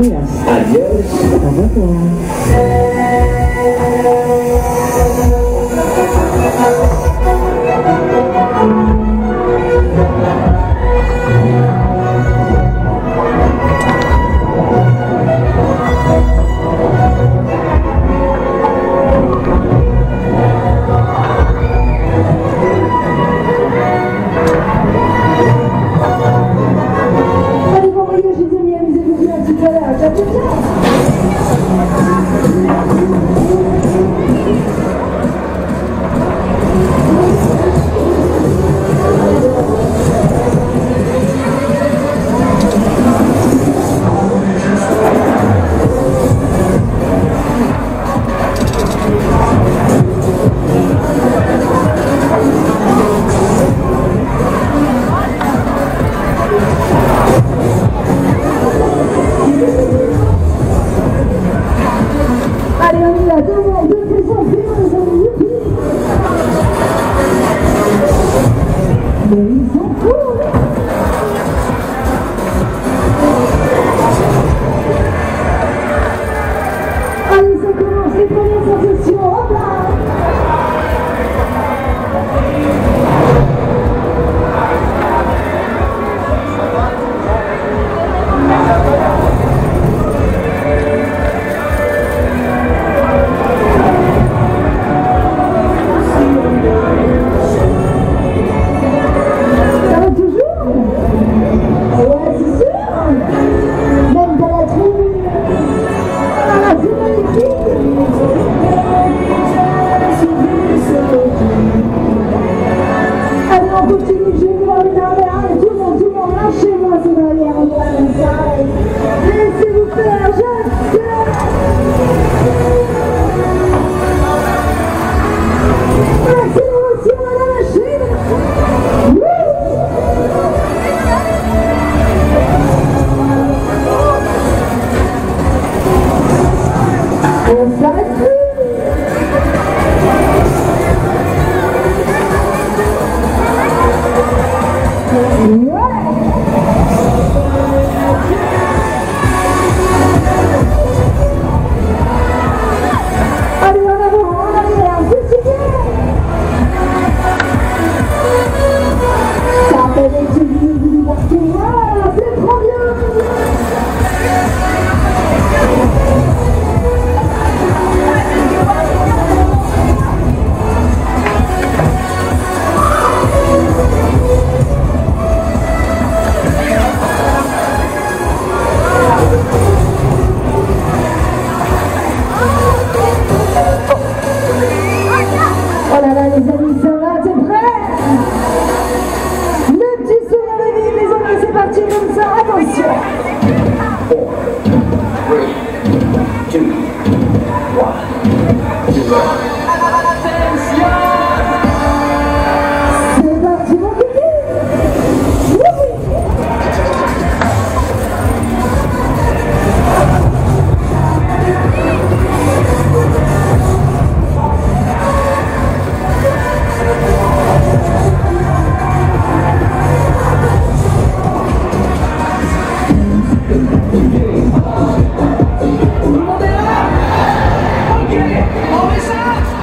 Adiós. Adiós. Today, all is out.